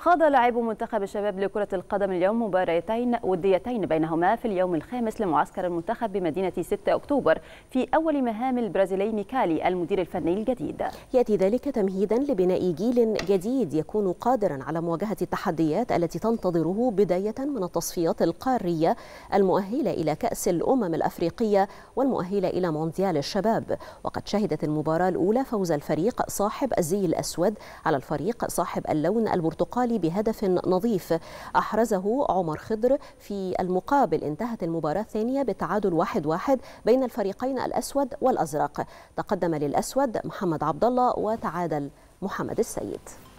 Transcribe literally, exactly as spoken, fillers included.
خاض لاعبو منتخب الشباب لكرة القدم اليوم مباراتين وديتين بينهما في اليوم الخامس لمعسكر المنتخب بمدينة ستة أكتوبر في أول مهام البرازيلي ميكالي المدير الفني الجديد. يأتي ذلك تمهيدا لبناء جيل جديد يكون قادرا على مواجهة التحديات التي تنتظره بداية من التصفيات القارية المؤهلة إلى كأس الأمم الأفريقية والمؤهلة إلى مونديال الشباب. وقد شهدت المباراة الأولى فوز الفريق صاحب الزي الأسود على الفريق صاحب اللون البرتقالي بهدف نظيف أحرزه عمر خضر. في المقابل انتهت المباراة الثانية بتعادل واحد واحد بين الفريقين الأسود والأزرق، تقدم للأسود محمد عبد الله وتعادل محمد السيد.